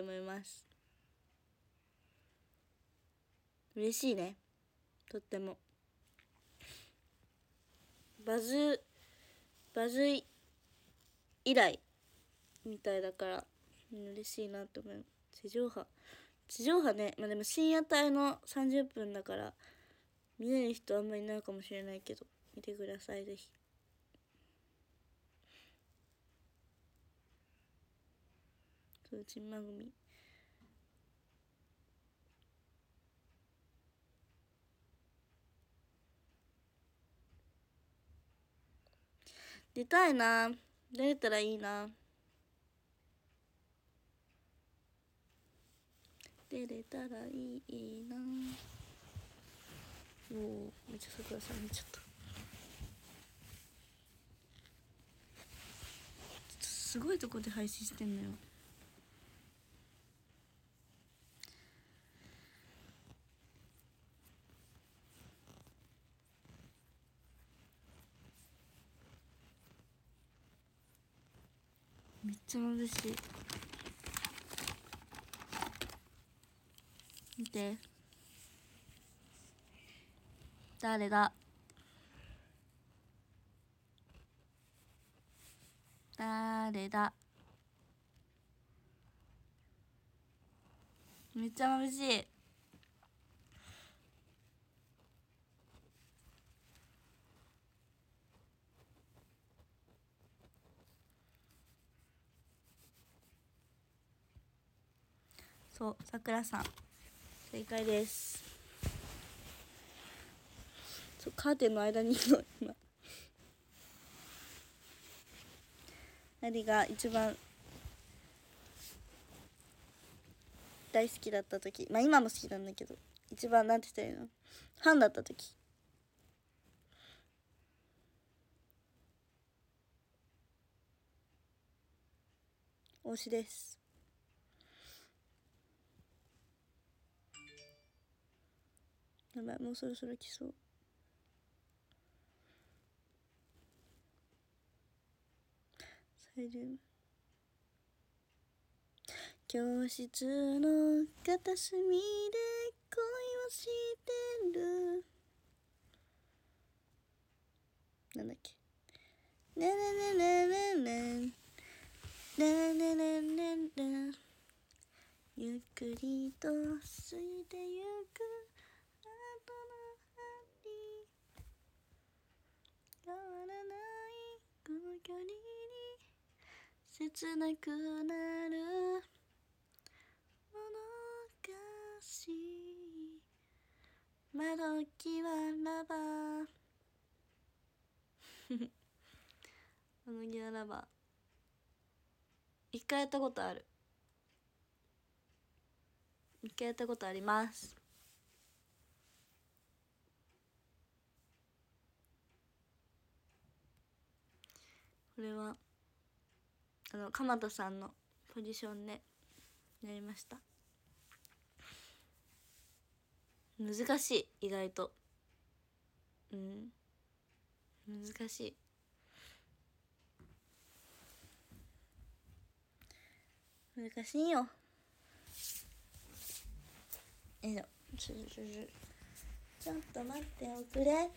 思います。嬉しいね、とっても。バズ以来みたいだから嬉しいなと思う。地上波ね、まあでも深夜帯の30分だから見れる人あんまりいないかもしれないけど、見てくださいぜひ。そう、チンマグミ。出たいな、出れたらいいな。出れたらいいな。おお、めっちゃ桜さん見ちゃった。すごいとこで配信してんのよ。めっちゃ嬉しい。見て。誰だ？誰だ？めっちゃ眩しい。そう、さくらさん正解です。そう、カーテンの間にいるの今。アリが一番大好きだった時、まあ今も好きなんだけど、一番なんて言ったらいいの、ファンだった時。推しです。やばい、もうそろそろ来そう。サイリウム。教室の片隅で恋をしてる。なんだっけ。ねねねねねね。ねねねねねね。ゆっくりと過ぎてゆく。変わらないこの距離に切なくなるものがしい窓際ラバー窓際ラバー一回やったことあります。これは鎌田さんのポジションでやりました。難しい、意外と。うん、難しい。難しいよ。ちょっと待っておくれ。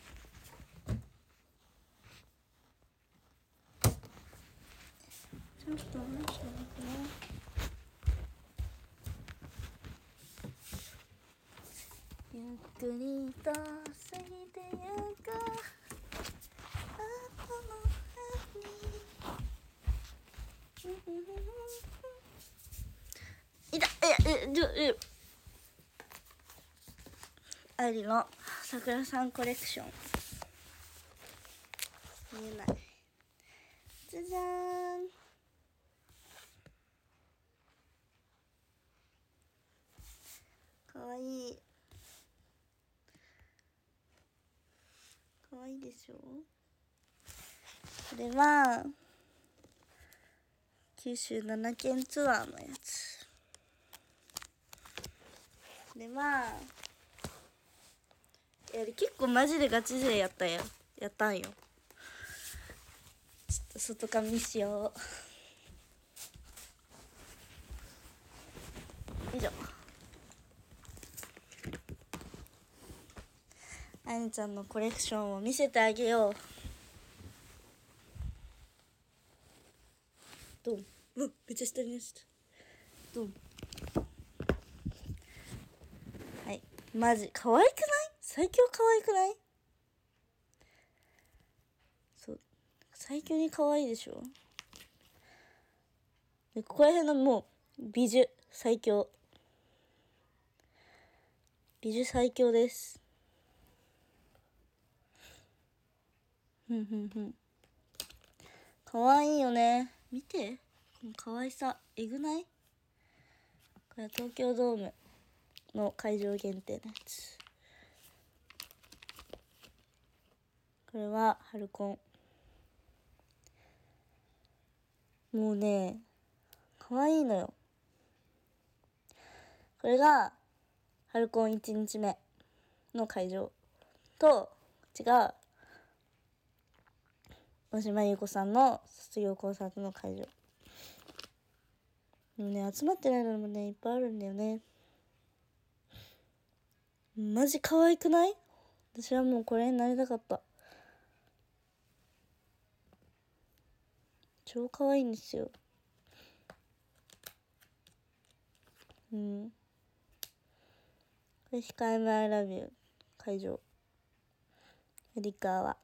ちょっと待ってね。ゆっくりと過ぎてゆくあとの春に。いた、アリの桜さんコレクション。見えない。じゃじゃーん。かわいい、かわいいでしょ。これは97県ツアーのやつ。これは結構マジでガチでやったんよ。ちょっと外紙しようんちゃんのコレクションを見せてあげよう。ドン。うわ、めっちゃ下に落ちた。ドン。はい。マジ可愛くない？最強可愛くない？そう。最強に可愛いでしょ？で、ここら辺のもう、美女最強。美女最強です。かわいいよね。見て。このかわいさ。えぐない？これは東京ドームの会場限定のやつ。これは春コン。もうね、かわいいのよ。これが春コン1日目の会場と、こっちが大島優子さんの卒業コンサートの会場。でもね、集まってないのもね、いっぱいあるんだよね。マジ可愛くない？私はもうこれになりたかった。超可愛いんですよ。うん。これ、控えめアイラビュー会場。エリカは。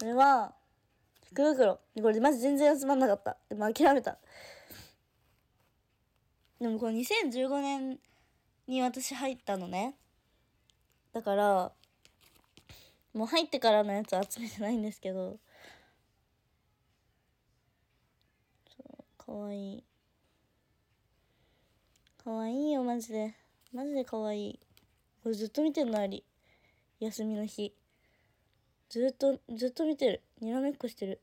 これは福袋。これマジ全然集まんなかった。でも諦めた。でもこれ2015年に私入ったのね。だからもう入ってからのやつ集めてないんですけど、かわいい、かわいいよ。マジでマジでかわいい。これずっと見てるの。あり休みの日ずっと見てる。にらめっこしてる。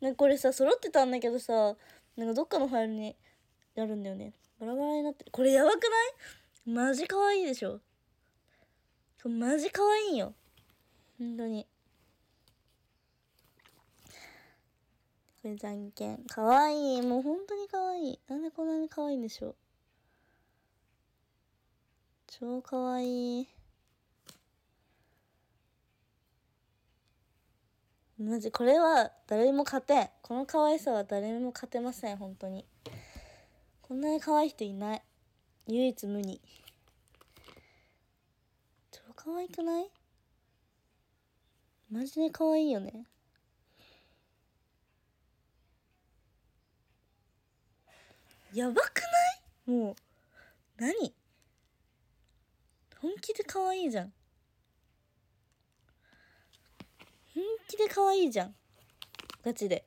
なんかこれさ、揃ってたんだけどさ、なんかどっかのファイルにあるんだよね。バラバラになってる。これやばくない？マジ可愛いでしょ。マジ可愛いよ。本当に。これじゃんけん。可愛い。もう本当に可愛い。なんでこんなに可愛いんでしょう。超可愛い。マジこれは誰にも勝てん。この可愛さは誰にも勝てません。本当にこんなに可愛い人いない。唯一無二。超可愛くない？マジで可愛いよね。やばくない？もう何？本気で可愛いじゃん。本気で可愛いじゃん。ガチで。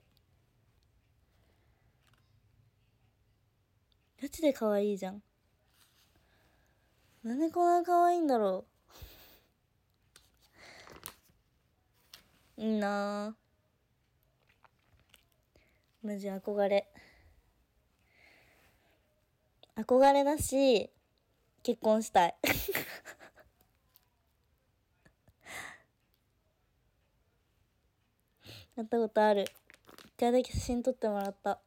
ガチで可愛いじゃん。なんでこんな可愛いんだろう。いいなぁ。マジ憧れ。憧れだし、結婚したい。やったことある。一回だけ写真撮ってもらった。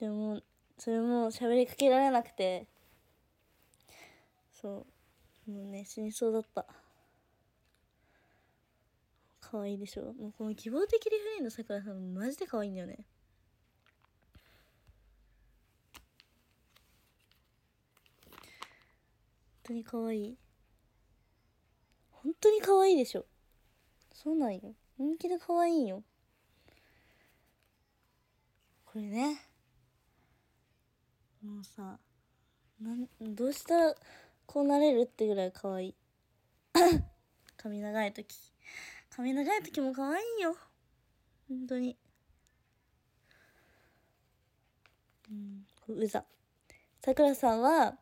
でも、それも喋りかけられなくて。そう。もうね、死にそうだった。可愛いでしょ？もうこの希望的リフレインのさくらさん、マジで可愛いんだよね。本当に可愛い。本当に可愛いでしょ？そうなんよ。本気で可愛いよ。これね。もうさ、どうしたらこうなれるってぐらい可愛い。髪長いとき。髪長いときも可愛いよ。本当に。うざ。さくらさんは、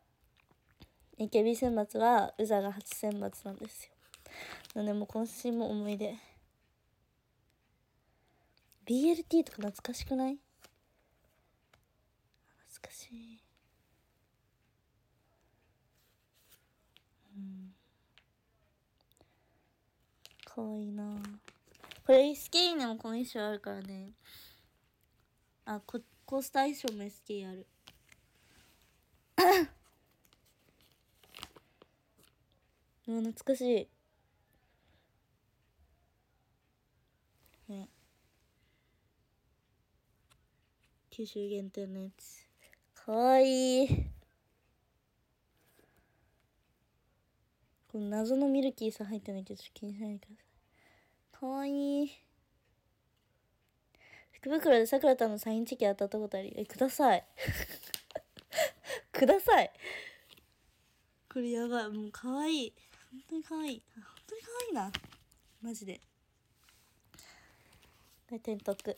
AKB 選抜は、うざが初選抜なんですよ。なのでもう今週も思い出。BLT とか懐かしくない？懐かしい。うん。かわいいなぁ。これ SKE にもこの衣装あるからね。あ、こうした衣装も SKE ある。懐かしいね。九州限定のやつかわいい。この謎のミルキーさん入ってないけど気にしないでください。かわいい。福袋でさくらたんのサインチェキ当たったことあり、くださいください。これやばい、もうかわいい、本当にかわいい、本当にかわいいなマジで。で天徳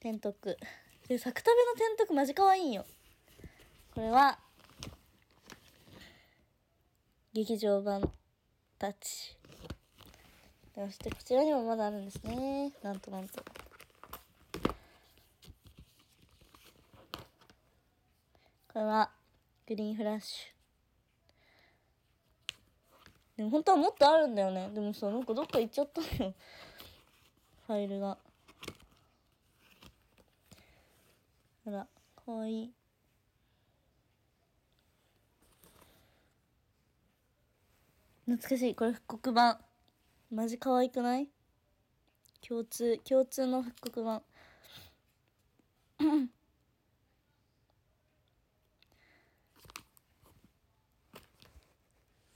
で作食べの天徳マジかわいいんよ。これは劇場版たち。そしてこちらにもまだあるんですね。なんとこれはグリーンフラッシュ。でも本当はもっとあるんだよね。でもさ、なんかどっか行っちゃったのよファイルが。あら、かわいい。懐かしい。これ復刻版マジ可愛くない？共通の復刻版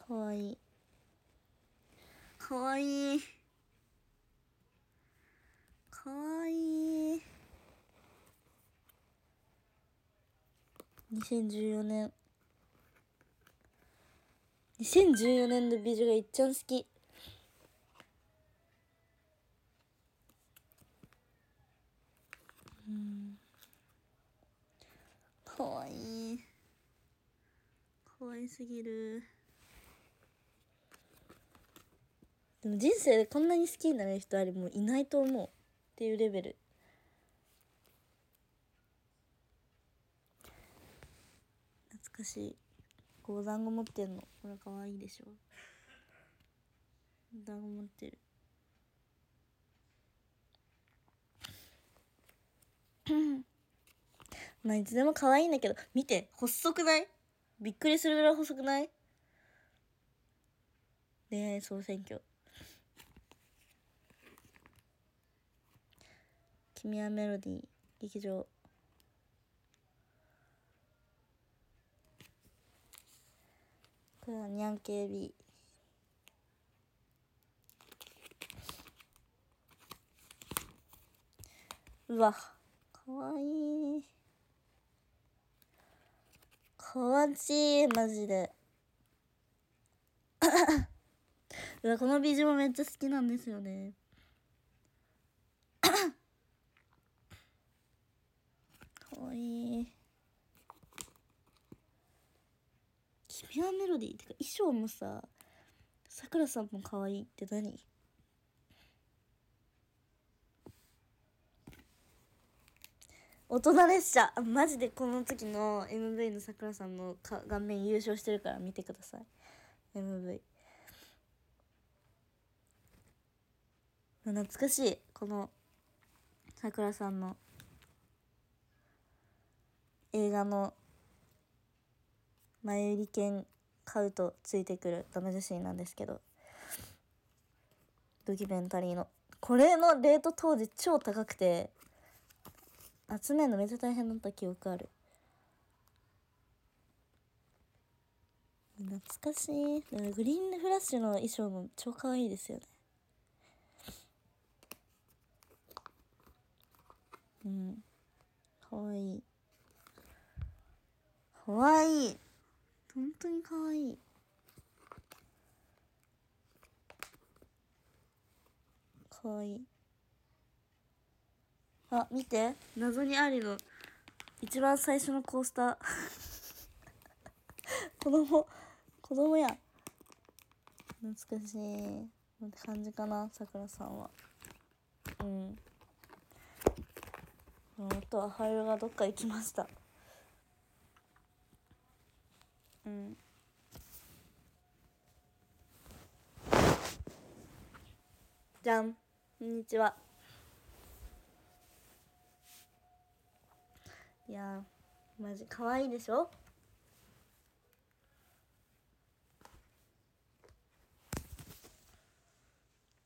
かわいい。2014年の美女がいっちゃん好き。かわいい、かわいすぎる。でも人生でこんなに好きになる人ありもういないと思うっていうレベル。懐かしい。お団子持ってんの、これかわいいでしょ。お団子持ってるまあいつでも可愛いんだけど、見て細くない？びっくりするぐらい細くない？恋愛総選挙。君はメロディー劇場。これはニャン系 B。うわ、かわいい。かわちい、マジでうわ、このビジュもめっちゃ好きなんですよねかわいい。君はメロディー。てか衣装もさ、さくらさんもかわいいって何？大人列車、マジでこの時の MV のさくらさんの顔面優勝してるから見てください MV。 懐かしい。このさくらさんの映画の前売り券買うとついてくるダメ女子なんですけど、ドキュメンタリーのこれのレート当時超高くて集めるのめっちゃ大変だった記憶ある。懐かしい。グリーンフラッシュの衣装も超可愛いですよね。うん、可愛い。可愛い。本当に可愛い。可愛い。あ、見て、謎にありの一番最初のコースター子供や。懐かしいって感じかな、さくらさんは。うん。あとはファイルがどっか行きました。うん、じゃん、こんにちは。いやー、マジ可愛いでしょ。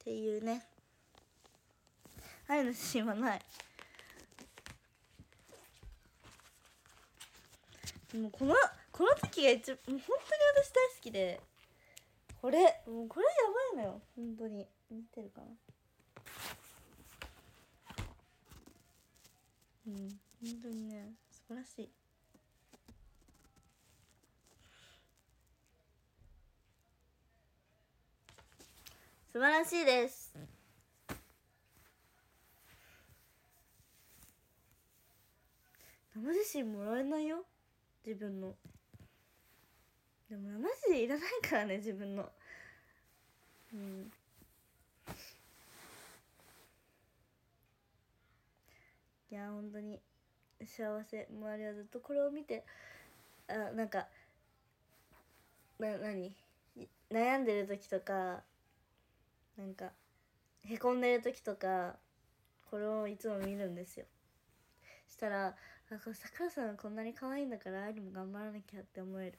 っていうね。あるの写真はない。もうこの時が一番、もう本当に私大好きで、これやばいのよ、本当に。見てるかな。うん、本当にね、素晴らしい。素晴らしいです。生写真もらえないよ、自分の。でも生写真いらないからね、自分の。うん。いや本当に幸せ。周りはずっとこれを見て、あ、なんか何悩んでる時とか、なんかへこんでる時とか、これをいつも見るんですよ。したら、あ、これさくらさんこんなに可愛いんだから、ありも頑張らなきゃって思える。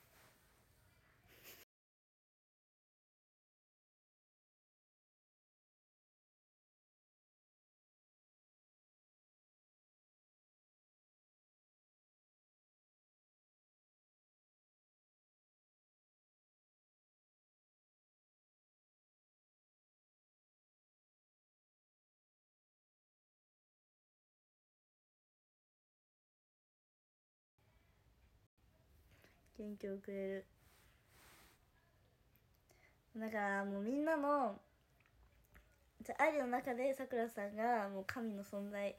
元気をくれる。だからもうみんなの愛の中でさくらさんがもう神の存在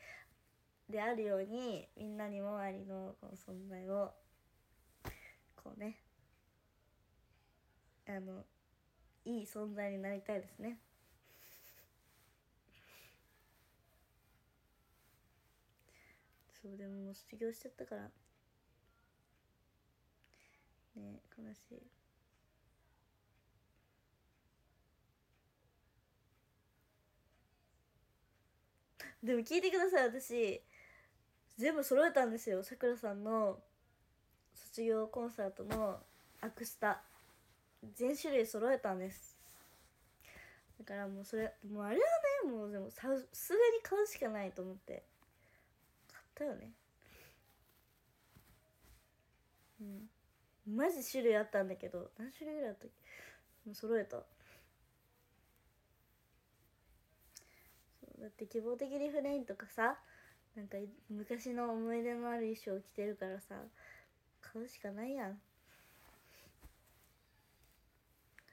であるように、みんなにも愛の存在をこうね、いい存在になりたいですね。そう、でももう卒業しちゃったからね、悲しい。でも聞いてください、私全部揃えたんですよ、さくらさんの卒業コンサートのアクスタ全種類揃えたんです。だからもうそれ、もうあれはね、もうでもさすがに買うしかないと思って買ったよね。うん、マジ種類あったんだけど、何種類ぐらいあったっけ、もう揃えた。そうだって、希望的リフレインとかさ、なんか昔の思い出のある衣装を着てるからさ、買うしかないやん。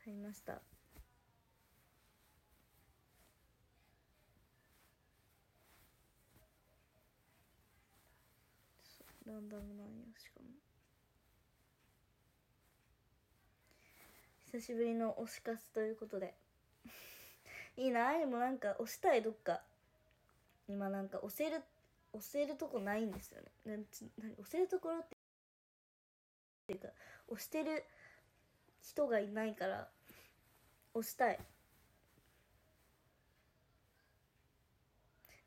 買いました。ランダムなんよ、しかも久しぶりの推し活ということでいいな。あれもなんか推したい、どっか今なんか推せるとこないんですよね。推せるところっていうか、推してる人がいないから推したい。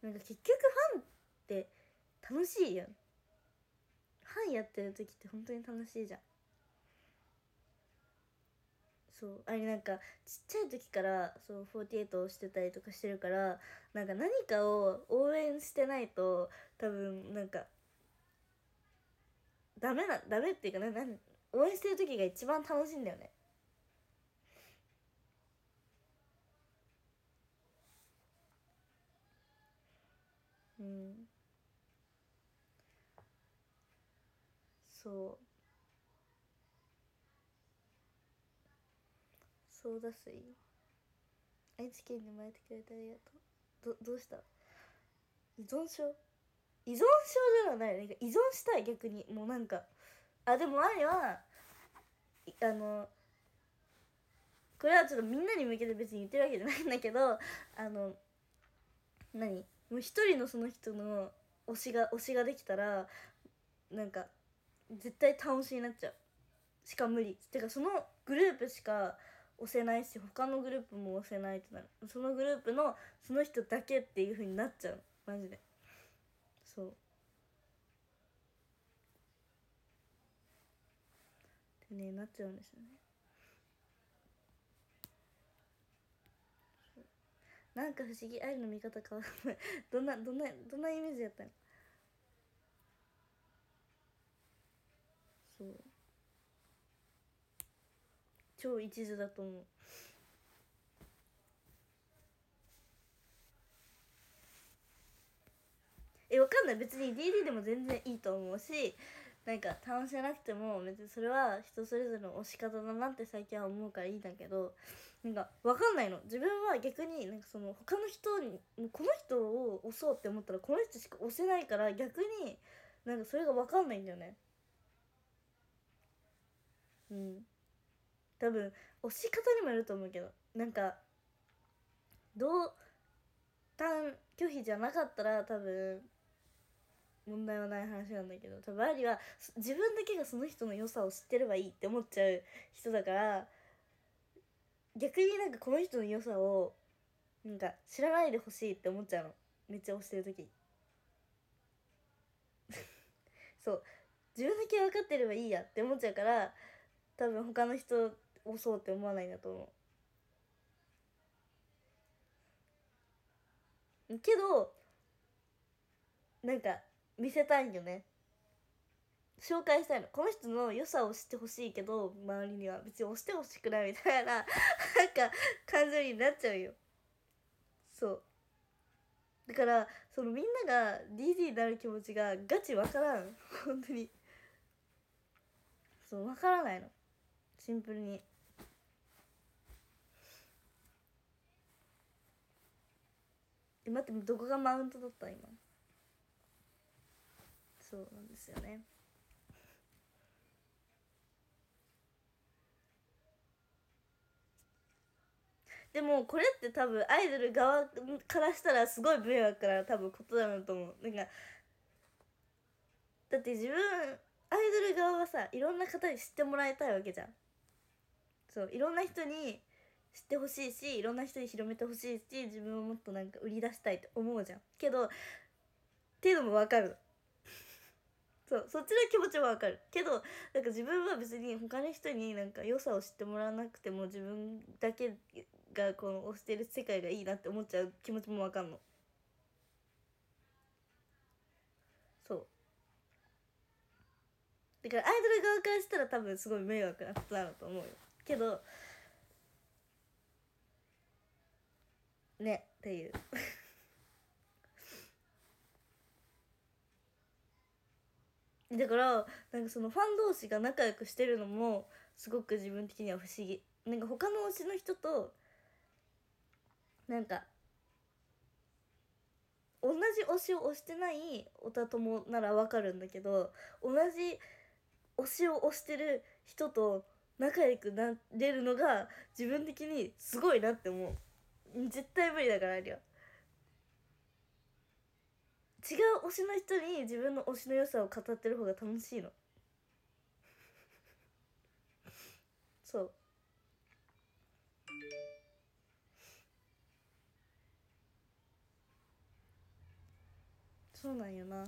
なんか結局ファンって楽しいやん。ファンやってる時って本当に楽しいじゃん。そう、あれなんかちっちゃい時からそう48をしてたりとかしてるから、なんか何かを応援してないと多分なんかダメっていうか、応援してる時が一番楽しいんだよね。うん、そうだすい。愛知県に巻いてくれてありがとう。どうした？依存症ではない。なんか依存したい、逆に。もうなんか。あ、でも愛は、これはちょっとみんなに向けて別に言ってるわけじゃないんだけど、もう一人のその人の推しができたら、なんか、絶対倒しになっちゃう。しか無理。てかそのグループしか、押せないし、他のグループも押せないってなる。そのグループのその人だけっていう風になっちゃう、マジで。そうってね、なっちゃうんですよね。なんか不思議、愛の見方変わらない。どんなイメージやったの。そう超一途だと思う。わかんない、別に DD でも全然いいと思うし、なんか楽しめなくても別にそれは人それぞれの推し方だなって最近は思うからいいんだけど、なんかわかんないの。自分は逆になんかその他の人にこの人を推そうって思ったらこの人しか推せないから、逆になんかそれがわかんないんだよね。うん、多分推し方にもよると思うけど、なんか同担拒否じゃなかったら多分問題はない話なんだけど、多分アリは自分だけがその人の良さを知ってればいいって思っちゃう人だから、逆になんかこの人の良さをなんか知らないでほしいって思っちゃうの、めっちゃ推してる時。そう自分だけ分かってればいいやって思っちゃうから、多分他の人推そうって思わないんだと思うけど、なんか見せたいよね、紹介したいの、この人の良さを知ってほしいけど周りには別に推してほしくないみたいななんか感情になっちゃうよ。そうだからそのみんなが DD になる気持ちがガチわからん、本当にそうわからないの、シンプルに。待って、どこがマウントだった今。そうなんですよね。でもこれって多分アイドル側からしたらすごい迷惑な多分ことだなと思う。なんかだって自分アイドル側はさ、いろんな方に知ってもらいたいわけじゃん。そういろんな人に知ってほしいし、いろんな人に広めてほしいし、自分をもっとなんか売り出したいって思うじゃん。けどっていうのもわかる。そっちの気持ちもわかるけど、なんか自分は別に他の人になんか良さを知ってもらわなくても自分だけがこの推してる世界がいいなって思っちゃう気持ちもわかんの。そうだからアイドル側からしたら多分すごい迷惑なことなのと思うよ。けどねっていうだからなんかそのファン同士が仲良くしてるのもすごく自分的には不思議。なんか他の推しの人となんか同じ推しを推してないオタ友ならわかるんだけど、同じ推しを推してる人と仲良くなれるのが自分的にすごいなって思う。絶対無理だからありゃ。違う推しの人に自分の推しの良さを語ってる方が楽しいの。そう。そうなんよな。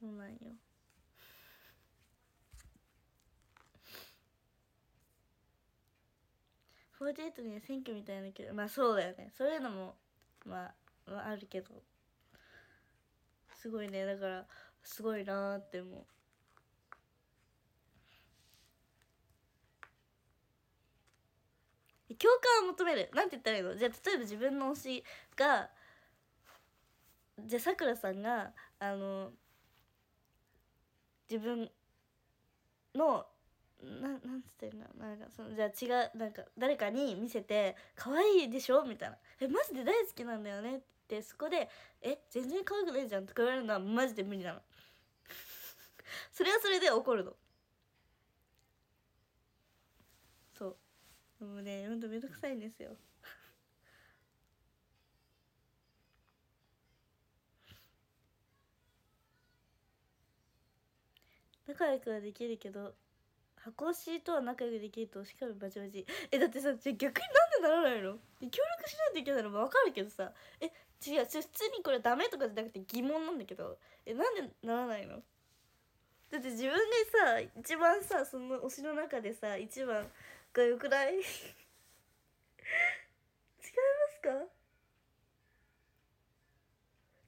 そうなんよ。48には選挙みたいなけど、まあそうだよね、そういうのもまああるけど、すごいね、だからすごいなーって思う。共感を求める、なんて言ったらいいの。じゃあ例えば自分の推しが、じゃあさくらさんが自分のなんつってんの、なんかそのじゃあ違う、なんか誰かに見せて可愛いでしょみたいな、マジで大好きなんだよねって、そこで全然可愛くないじゃんとか言われるのはマジで無理なの。それはそれで怒るの。そうもうね、ほんとめんどくさいんですよ。仲良くはできるけど箱推しとは仲良くできるとしかもバチバチ。だってさ、逆になんでならないの。協力しないといけないのも分かるけどさ、違う、普通にこれダメとかじゃなくて疑問なんだけど、なんでならないの？だって自分でさ一番さその推しの中でさ一番がよくない？違いますか？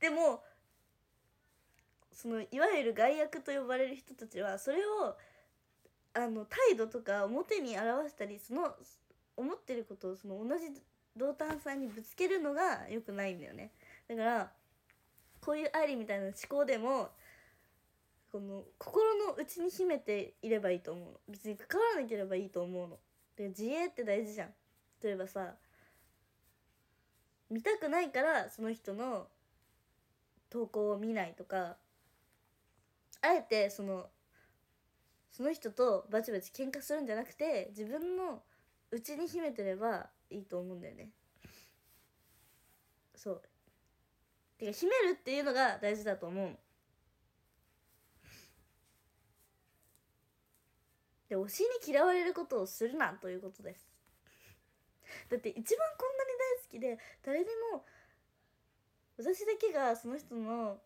でもそのいわゆる害悪と呼ばれる人たちはそれを態度とか表に表したり、その思ってることをその同じ同担さんにぶつけるのが良くないんだよね。だからこういう愛理みたいな思考でもこの心の内に秘めていればいいと思うの。別に関わらなければいいと思うので、自衛って大事じゃん。例えばさ見たくないからその人の投稿を見ないとか、あえてその人とバチバチ喧嘩するんじゃなくて自分の内に秘めてればいいと思うんだよね。そう。てか秘めるっていうのが大事だと思う。で、推しに嫌われることをするなということです。だって一番こんなに大好きで誰でも私だけがその人の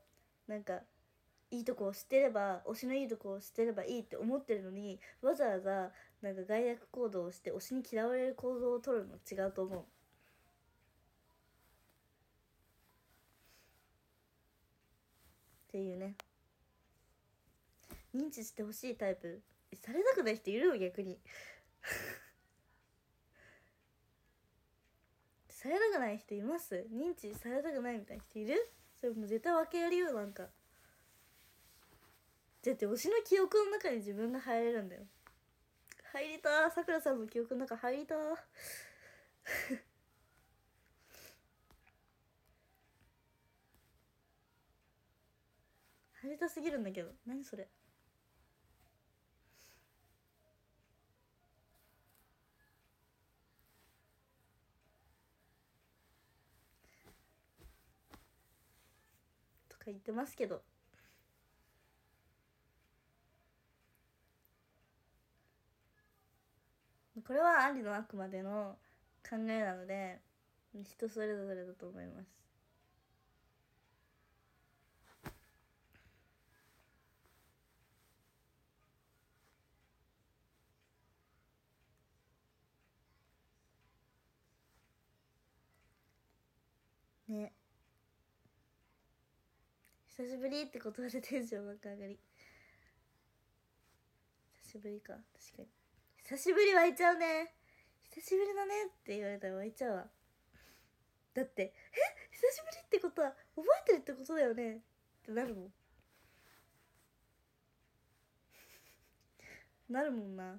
なんかいいとこを知ってれば、推しのいいとこを知ってればいいって思ってるのに、わざわざなんか害悪行動をして推しに嫌われる行動を取るの違うと思う。っていうね。認知してほしいタイプされたくない人いるの逆にされたくない人います？認知されたくないみたいな人いる？それもう絶対分けやるよ。なんかだって推しの記憶の中に自分が入れるんだよ。入りたー。さくらさんの記憶の中入りたー入りたすぎるんだけど。何それ。とか言ってますけど、これはありのあくまでの考えなので人それぞれだと思います。ね、久しぶりってことでテンション爆上がり。久しぶりか。確かに久しぶり湧いちゃうね。久しぶりだねって言われたら湧いちゃうわ。だって久しぶりってことは覚えてるってことだよねってなるもんなるもんな。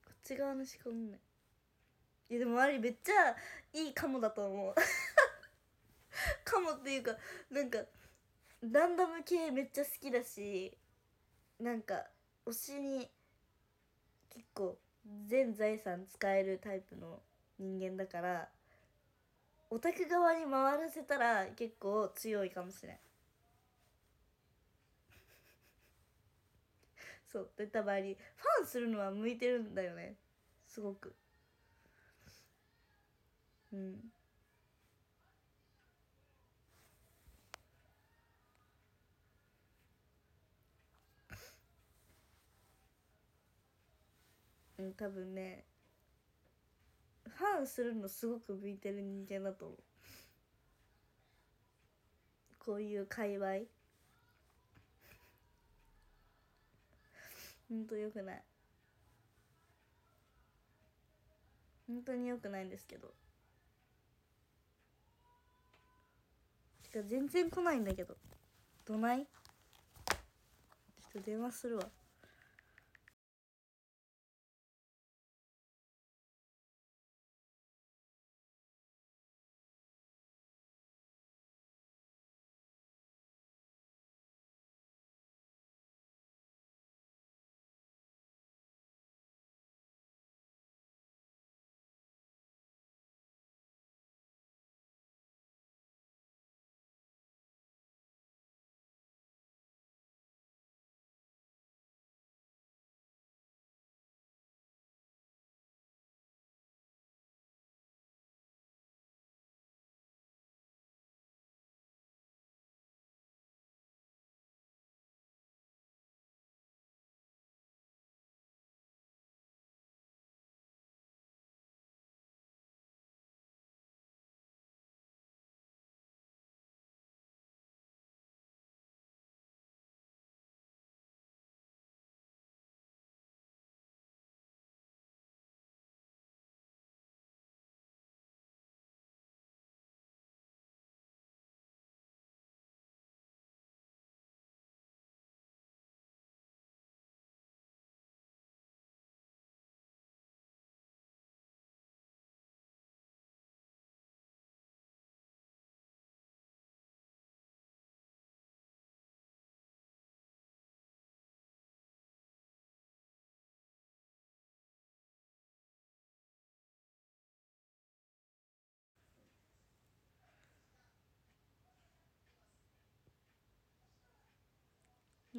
こっち側の思考ね。いやでもありめっちゃいいかもだと思うかもっていうかなんかランダム系めっちゃ好きだし、なんか推しに結構全財産使えるタイプの人間だから、オタク側に回らせたら結構強いかもしれんそうって言った場合にファンするのは向いてるんだよね、すごく。うん、多分ねファンするのすごく向いてる人間だと思う。こういう界隈ほんと良くない。本当に良くないんですけど、てか全然来ないんだけど。どない？ちょっと電話するわ。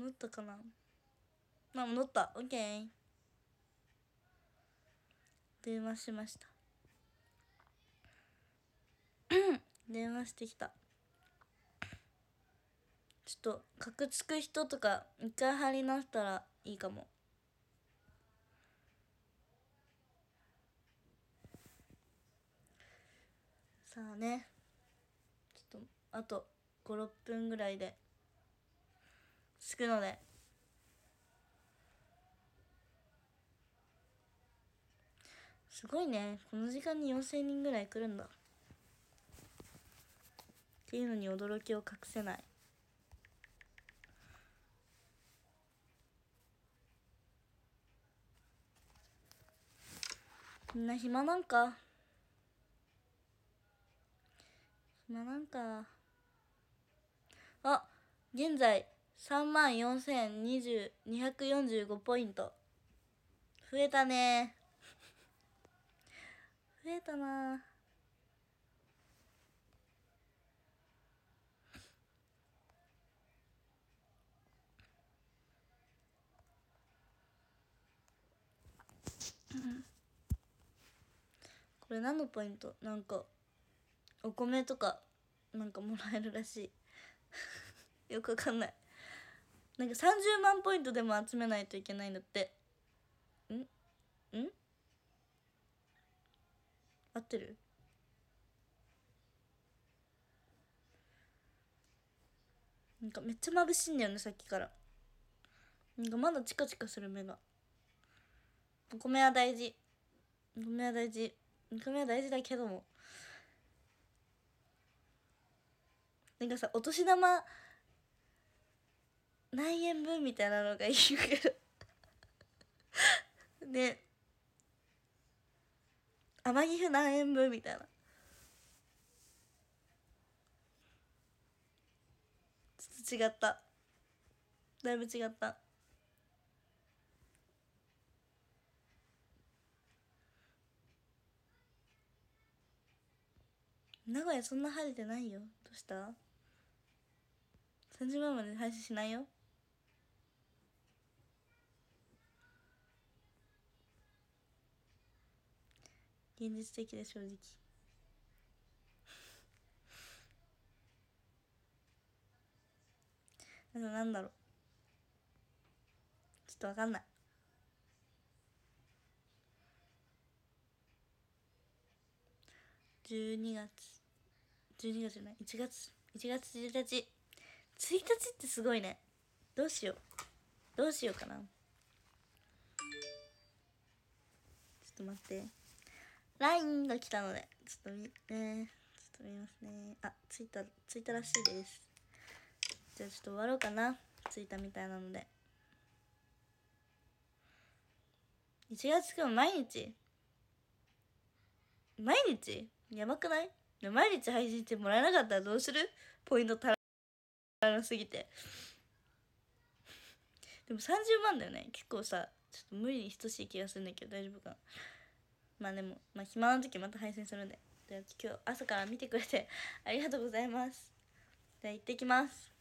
乗ったかな。まあ乗った。 OK、 電話しました。電話してきた。ちょっとカクつく人とか一回張り直したらいいかも。さあね、ちょっとあと5、6分ぐらいで着くので、すごいね、この時間に4000人ぐらい来るんだっていうのに驚きを隠せない。みんな暇なんか、暇なんか。あ、現在 34,245 ポイント増えたね。増えたな。これ何のポイント？なんかお米とかなんかもらえるらしい。よくわかんない。なんか30万ポイントでも集めないといけないんだって。ん合ってる？なんかめっちゃ眩しいんだよね、さっきから。なんかまだチカチカする目が。お米は大事、お米は大事、お米は大事だけども、なんかさ、お年玉何円分みたいなのがいいけどね。天城府何円分みたいな。ちょっと違った、だいぶ違った。名古屋そんな晴れてないよ。どうした？30万まで廃止しないよ。現実的で正直。あとなんだろう、ちょっとわかんない。12月じゃない、1月1日。1日ってすごいね。どうしよう、どうしようかな。ちょっと待って、 LINE が来たのでちょっと見ますね。あ、ツイッターらしいです。じゃあちょっと終わろうかな、ツイッターみたいなので。1月くん毎日やばくない？毎日配信してもらえなかったらどうする？ポイント足らなすぎて。でも30万だよね。結構さ、ちょっと無理に等しい気がするんだけど大丈夫かな。まあでも、まあ、暇な時また配信するんで。今日朝から見てくれてありがとうございます。じゃあ行ってきます。